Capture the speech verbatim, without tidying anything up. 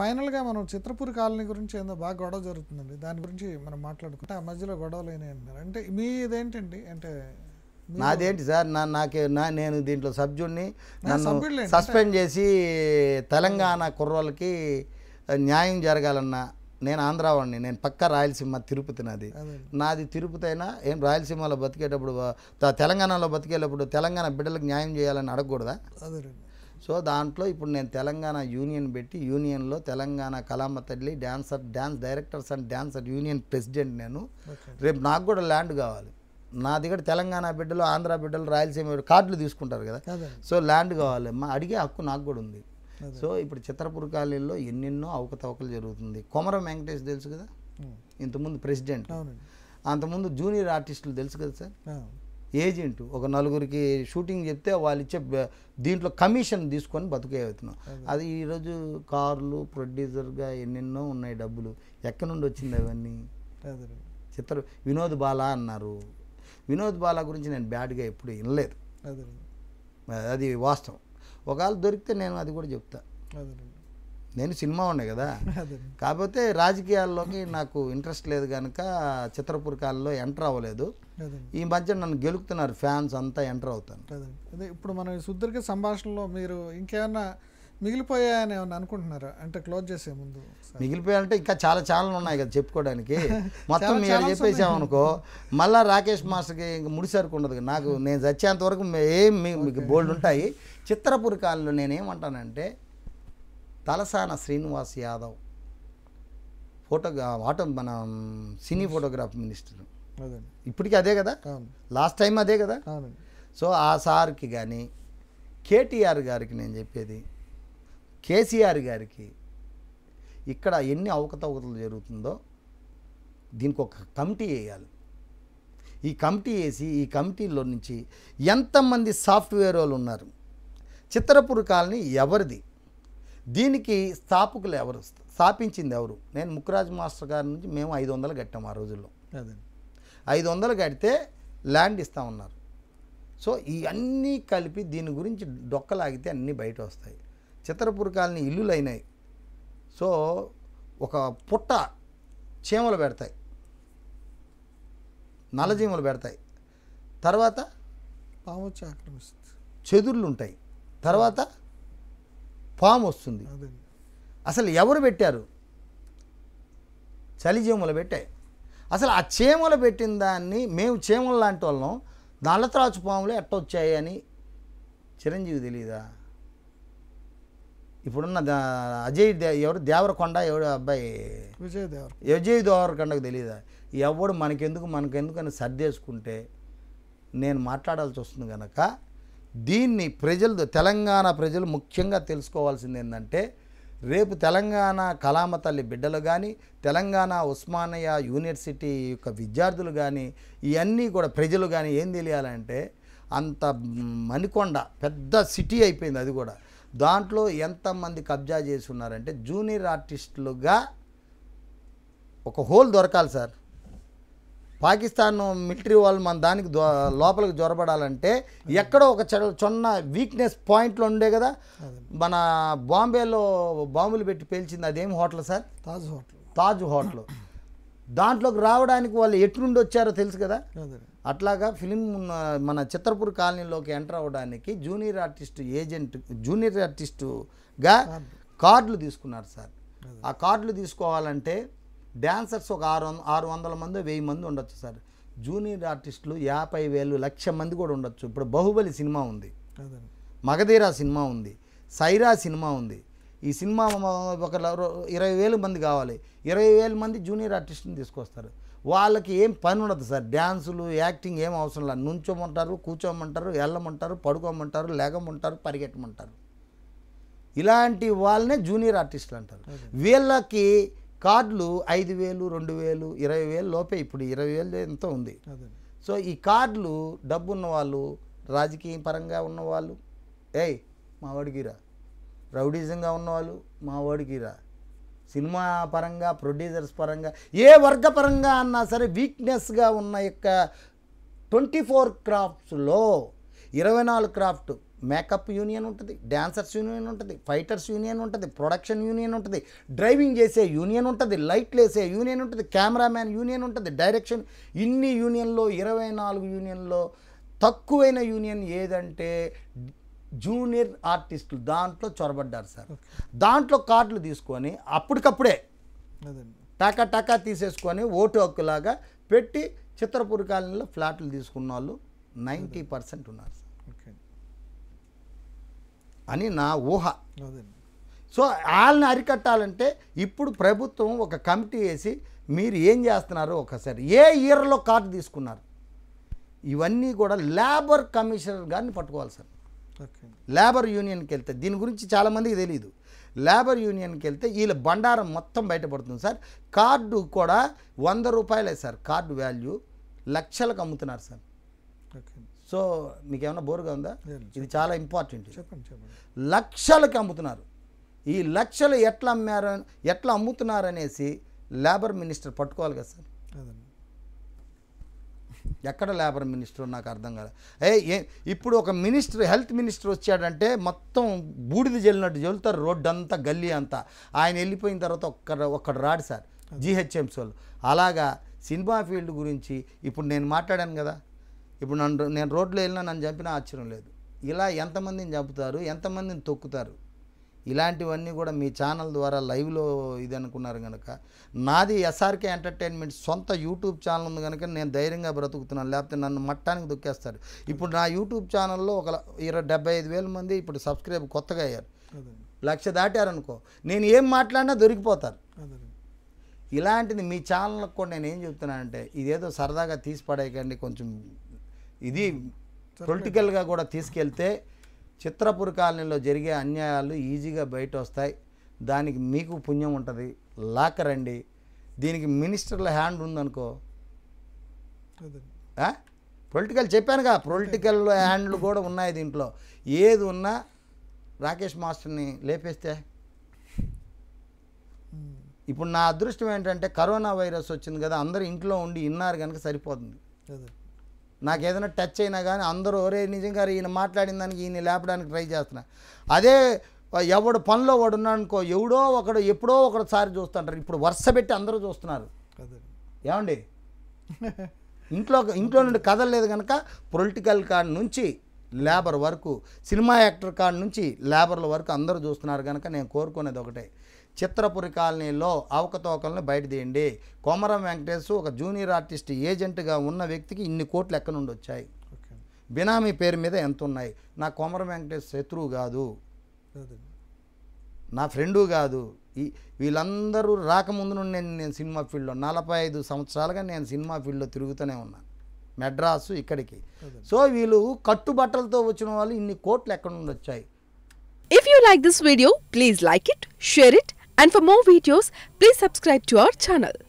Final గా మనం Chitrapuri colony గురించి ఏదో బాగా గొడవ జరుగుతుందండి. దాని గురించి మనం మాట్లాడుకుంటే ఆ మధ్యలో గొడవలేనే అంటారు. అంటే మీ ఇదేంటండి? అంటే నాదేంటి సార్, నా నాకే నా నేను దీంట్లో సభ్యుడిని. నన్ను సస్పెండ్ చేసి తెలంగాణ కుర్రోళ్ళకి న్యాయం జరగాలన్నా, నేను ఆంధ్రావాడిని, నేను పక్క రాయలసీమ, తిరుపతి నాది నాది తిరుపతి అయినా ఏం రాయలసీమలో బతికేటప్పుడు తెలంగాణలో బతికేటప్పుడు తెలంగాణ బిడ్డలకు న్యాయం చేయాలని అడగకూడదా? సో దాంట్లో ఇప్పుడు నేను తెలంగాణ యూనియన్ పెట్టి, యూనియన్లో తెలంగాణ కళామ తల్లి dancer dance directors and dancer union president నేను. రేపు నాకు కూడా ల్యాండ్ కావాలి. నా దగ్గర తెలంగాణ బిడ్డలు, ఆంధ్ర బిడ్డలు, రాయలసీమ బిడ్డలు కార్డులు తీసుకుంటారు కదా. సో ల్యాండ్ కావాలి, మా అడిగే హక్కు నాకు కూడా ఉంది. సో ఇప్పుడు చిత్రపురి కాలనీలో ఎన్నెన్నో అవకతవకలు జరుగుతుంది. కొమరం వెంకటేష్ తెలుసు కదా, ఇంతకుముందు ప్రెసిడెంట్, అంతకుముందు జూనియర్ ఆర్టిస్టులు తెలుసు కదా సార్, ఏజెంట్. ఒక నలుగురికి షూటింగ్ చెప్తే వాళ్ళు ఇచ్చే దీంట్లో కమిషన్ తీసుకొని బతుకే అవుతున్నాం. అది ఈరోజు కార్లు ప్రొడ్యూసర్గా ఎన్నెన్నో ఉన్నాయి. డబ్బులు ఎక్కడి నుండి వచ్చింది అవన్నీ? చిత్ర వినోద్ బాలా అన్నారు. వినోద్ బాలా గురించి నేను బ్యాడ్గా ఎప్పుడు వినలేదు, అది వాస్తవం. ఒకవేళ దొరికితే నేను అది కూడా చెప్తా. నేను సినిమా ఉన్నాయి కదా, కాకపోతే రాజకీయాల్లోకి నాకు ఇంట్రెస్ట్ లేదు కనుక చిత్రపురి కాలనీలో ఎంటర్ అవ్వలేదు. ఈ మధ్య నన్ను గెలుపుతున్నారు ఫ్యాన్స్ అంతా, ఎంటర్ అవుతాను. అదే ఇప్పుడు మనం సుదీర్ఘ సంభాషణలో మీరు ఇంకేమన్నా మిగిలిపోయాయని ఏమన్నా అనుకుంటున్నారా? అంటే క్లోజ్ చేసే ముందు మిగిలిపోయాలంటే ఇంకా చాలా ఛానల్ ఉన్నాయి కదా చెప్పుకోవడానికి. మొత్తం మీరు చెప్పేసామనుకో మళ్ళీ రాకేష్ మాస్టర్కి ఇంక ముడిసరికి ఉండదు. నాకు నేను చచ్చేంత వరకు ఏం మీకు బోల్డ్ ఉంటాయి. చిత్రపురి కాలనీలో నేనేమంటానంటే, తలసాన శ్రీనివాస్ యాదవ్ ఫోటోగ్రా ఆటో మన సినీ ఫోటోగ్రాఫీ మినిస్టర్ ఇప్పటికీ అదే కదా, లాస్ట్ టైం అదే కదా. సో ఆ సార్కి కానీ, కేటీఆర్ గారికి నేను చెప్పేది, కేసీఆర్ గారికి, ఇక్కడ ఎన్ని అవకతవకలు జరుగుతుందో దీనికి ఒక కమిటీ వేయాలి. ఈ కమిటీ వేసి ఈ కమిటీలో నుంచి ఎంతమంది సాఫ్ట్వేర్ వాళ్ళు ఉన్నారు, చిత్రపురి కాలనీ ఎవరిది, దీనికి స్థాపకులు ఎవరు, స్థాపించింది ఎవరు? నేను ముక్రాజ్ మాస్టర్ గారి నుంచి మేము ఐదు వందలు కట్టాం ఆ రోజుల్లో. ఐదు వందలు కడితే ల్యాండ్ ఇస్తా ఉన్నారు. సో ఇవన్నీ కలిపి దీని గురించి డొక్కలాగితే అన్నీ బయట వస్తాయి. చిత్రపురి కాలనీ ఇల్లులు అయినాయి. సో ఒక పుట్ట చీమలు పెడతాయి, నలజీమలు పెడతాయి, తర్వాత పాము వచ్చి ఆక్రమిస్తుంది, చెదుర్లు ఉంటాయి, తర్వాత పాము వస్తుంది. అసలు ఎవరు పెట్టారు? చలిజీమలు పెట్టాయి. అసలు ఆ చీమలు పెట్టిన దాన్ని మేము చీమలు లాంటి వాళ్ళం, నల్లత్రాచు పాములు ఎట్ట వచ్చాయి అని చిరంజీవి తెలీదా? ఇప్పుడున్న అజయ్ దే ఎవరు దేవరకొండ ఎవడు అబ్బాయి విజయ్ దేవర విజయ్ దేవరకొండకు తెలీదా? ఎవడు మనకెందుకు మనకెందుకు అని సర్దేసుకుంటే నేను మాట్లాడాల్సి వస్తుంది కనుక దీన్ని ప్రజలు, తెలంగాణ ప్రజలు ముఖ్యంగా తెలుసుకోవాల్సింది ఏంటంటే, రేపు తెలంగాణ కళామ తల్లి బిడ్డలు కానీ, తెలంగాణ ఉస్మానియా యూనివర్సిటీ యొక్క విద్యార్థులు కానీ, ఇవన్నీ కూడా ప్రజలు కానీ ఏం తెలియాలంటే, అంత మణికొండ పెద్ద సిటీ అయిపోయింది. అది కూడా దాంట్లో ఎంతమంది కబ్జా చేసి ఉన్నారంటే జూనియర్ ఆర్టిస్టులుగా ఒక హోల్ దొరకాలి సార్. పాకిస్తాన్ మిలిటరీ వాళ్ళు మన దానికి లోపలికి జొరబడాలంటే ఎక్కడో ఒక చిన్న వీక్నెస్ పాయింట్లో ఉండే కదా. మన బాంబేలో బాంబులు పెట్టి పేల్చింది అదేం hotel sir, Taj hotel. Taj hotel దాంట్లోకి రావడానికి వాళ్ళు ఎటు నుండి వచ్చారో తెలుసు కదా. అట్లాగా ఫిలిం మన చిత్రపురి కాలనీలోకి ఎంటర్ అవ్వడానికి జూనియర్ ఆర్టిస్టు ఏజెంట్ జూనియర్ ఆర్టిస్టుగా కార్డులు తీసుకున్నారు సార్. ఆ కార్డులు తీసుకోవాలంటే డ్యాన్సర్స్ ఒక ఆరు ఆరు వందల మంది వెయ్యి మంది ఉండొచ్చు సార్. జూనియర్ ఆర్టిస్టులు యాభై వేలు లక్ష మంది కూడా ఉండొచ్చు. ఇప్పుడు బాహుబలి సినిమా ఉంది, మగధీరా సినిమా ఉంది, సైరా సినిమా ఉంది. ఈ సినిమా ఒక ఇరవై వేలు మంది కావాలి. ఇరవై వేలు మంది జూనియర్ ఆర్టిస్టుని తీసుకొస్తారు. వాళ్ళకి ఏం పని ఉండదు సార్, డ్యాన్సులు యాక్టింగ్ ఏం అవసరం లేదు. నుంచోమంటారు, కూర్చోమంటారు, వెళ్ళమంటారు, పడుకోమంటారు, లేగమంటారు, పరిగెట్టమంటారు. ఇలాంటి వాళ్ళనే జూనియర్ ఆర్టిస్టులు అంటారు. వీళ్ళకి కార్డులు ఐదు వేలు రెండు వేలు ఇరవై వేలు లోపే, ఇప్పుడు ఇరవై వేలు ఎంతో ఉంది. సో ఈ కార్డులు డబ్బు ఉన్నవాళ్ళు, రాజకీయ పరంగా ఉన్నవాళ్ళు, ఏయ్ మా వాడికిరా, రౌడీజంగా ఉన్నవాళ్ళు మా వాడికిరా, సినిమా పరంగా ప్రొడ్యూసర్స్ పరంగా ఏ వర్గ పరంగా అన్నా సరే వీక్నెస్గా ఉన్న యొక్క ట్వంటీ ఫోర్ క్రాఫ్ట్స్లో ఇరవై నాలుగు క్రాఫ్ట్ మేకప్ యూనియన్ ఉంటుంది, డాన్సర్స్ యూనియన్ ఉంటుంది, ఫైటర్స్ యూనియన్ ఉంటుంది, ప్రొడక్షన్ యూనియన్ ఉంటుంది, డ్రైవింగ్ చేసే యూనియన్ ఉంటుంది, లైట్లు వేసే యూనియన్ ఉంటుంది, కెమెరామ్యాన్ యూనియన్ ఉంటుంది, డైరెక్షన్. ఇన్ని యూనియన్లో ఇరవై నాలుగు యూనియన్లో తక్కువైన యూనియన్ ఏదంటే జూనియర్ ఆర్టిస్టులు. దాంట్లో చొరబడ్డారు సార్. దాంట్లో కార్డులు తీసుకొని అప్పటికప్పుడే టాకా టాకా తీసేసుకొని ఓటు హక్కులాగా పెట్టి చిత్రపురి కాలనీలో ఫ్లాట్లు తీసుకున్న వాళ్ళు నైంటీ పర్సెంట్ ఉన్నారు సార్ అని నా ఊహ. సో వాళ్ళని అరికట్టాలంటే ఇప్పుడు ప్రభుత్వం ఒక కమిటీ వేసి మీరు ఏం చేస్తున్నారు, ఒకసారి ఏ ఇయర్లో కార్డు తీసుకున్నారు, ఇవన్నీ కూడా లేబర్ కమిషనర్ గారిని పట్టుకోవాలి సార్. లేబర్ యూనియన్కి వెళ్తే దీని గురించి చాలామందికి తెలియదు. లేబర్ యూనియన్కి వెళ్తే వీళ్ళ బండారం మొత్తం బయటపడుతుంది సార్. కార్డు కూడా వంద రూపాయలే సార్, కార్డు వాల్యూ లక్షలకు అమ్ముతున్నారు సార్. సో మీకేమన్నా బోరుగా ఉందా? ఇది చాలా ఇంపార్టెంట్. లక్షలకు అమ్ముతున్నారు. ఈ లక్షలు ఎట్లా అమ్మారు ఎట్లా అమ్ముతున్నారు అనేసి లేబర్ మినిస్టర్ పట్టుకోవాలి కదా సార్. ఎక్కడ లేబర్ మినిస్టర్ నాకు అర్థం కాదు. ఏ ఇప్పుడు ఒక మినిస్టర్ హెల్త్ మినిస్టర్ వచ్చాడంటే మొత్తం బూడిద జల్లినట్టు జల్లుతారు రోడ్డు అంతా గల్లీ అంతా. ఆయన వెళ్ళిపోయిన తర్వాత ఒక్క ఒక్కడు రాడు సార్ జిహెచ్ఎంసీ వాళ్ళు. అలాగా సినిమా ఫీల్డ్ గురించి ఇప్పుడు నేను మాట్లాడాను కదా, ఇప్పుడు నన్ను నేను రోడ్లో వెళ్ళినా నన్ను చంపినా ఆశ్చర్యం లేదు. ఇలా ఎంతమందిని చంపుతారు, ఎంతమందిని తొక్కుతారు, ఇలాంటివన్నీ కూడా మీ ఛానల్ ద్వారా లైవ్లో ఇది అనుకున్నారు కనుక. నాది ఎస్ఆర్కే ఎంటర్టైన్మెంట్ సొంత యూట్యూబ్ ఛానల్ ఉంది కనుక నేను ధైర్యంగా బ్రతుకుతున్నాను, లేకపోతే నన్ను మట్టానికి దొక్కేస్తారు. ఇప్పుడు నా యూట్యూబ్ ఛానల్లో ఒక ఇరవై డెబ్బై ఐదు వేల మంది ఇప్పుడు సబ్స్క్రైబ్ కొత్తగా అయ్యారు. లక్ష దాటారనుకో నేను ఏం మాట్లాడినా దొరికిపోతారు. ఇలాంటిది మీ ఛానల్కి కూడా నేను ఏం చెప్తున్నానంటే ఇదేదో సరదాగా తీసి పడేయకండి, కొంచెం ఇది పొలిటికల్గా కూడా తీసుకెళ్తే చిత్రపురి కాలనీలో జరిగే అన్యాయాలు ఈజీగా బయట వస్తాయి. దానికి మీకు పుణ్యం ఉంటుంది, లాకరండి. దీనికి మినిస్టర్ల హ్యాండ్ ఉందనుకో, పొలిటికల్ చెప్పానుగా, పొలిటికల్ హ్యాండ్లు కూడా ఉన్నాయి దీంట్లో. ఏది ఉన్నా రాకేష్ మాస్టర్ని లేపేస్తే. ఇప్పుడు నా అదృష్టం ఏంటంటే కరోనా వైరస్ వచ్చింది కదా, అందరూ ఇంట్లో ఉండి ఇన్నారు కనుక సరిపోతుంది. నాకు ఏదైనా టచ్ అయినా కానీ అందరూ ఒరే నిజంగా ఈయన మాట్లాడిన దానికి ఈయన లేపడానికి ట్రై చేస్తున్నా. అదే ఎవడు పనిలో వాడు ఉన్నాడు అనుకో, ఎవడో ఒకడు ఎప్పుడో ఒకటిసారి చూస్తుంటారు. ఇప్పుడు వరుస పెట్టి అందరూ చూస్తున్నారు. ఏమండి ఇంట్లో ఇంట్లో నుండి కదలలేదు కనుక పొలిటికల్ కాడ నుంచి లేబర్ వరకు, సినిమా యాక్టర్ కాడ నుంచి లేబర్ల వరకు అందరూ చూస్తున్నారు కనుక నేను కోరుకునేది ఒకటే, చిత్రపురి కాలనీలో అవకతవకలను బయట తీయండి. కొమరం వెంకటేశ్ ఒక జూనియర్ ఆర్టిస్ట్ ఏజెంట్గా ఉన్న వ్యక్తికి ఇన్ని కోట్లు ఎక్క నుండి వచ్చాయి, బినామీ పేరు మీద ఎంత ఉన్నాయి. నా కొమరం వెంకటేశ్ శత్రువు కాదు, నా ఫ్రెండు కాదు. ఈ వీళ్ళందరూ రాకముందు నుండి నేను నేను సినిమా ఫీల్డ్లో నలభై ఐదు సంవత్సరాలుగా నేను సినిమా ఫీల్డ్లో తిరుగుతూనే ఉన్నాను, మెడ్రాసు ఇక్కడికి. సో వీళ్ళు కట్టుబట్టలతో వచ్చిన వాళ్ళు ఇన్ని కోట్లు ఎక్క నుండి వచ్చాయి. If you like this video please like it, share it. And for more videos, please subscribe to our channel.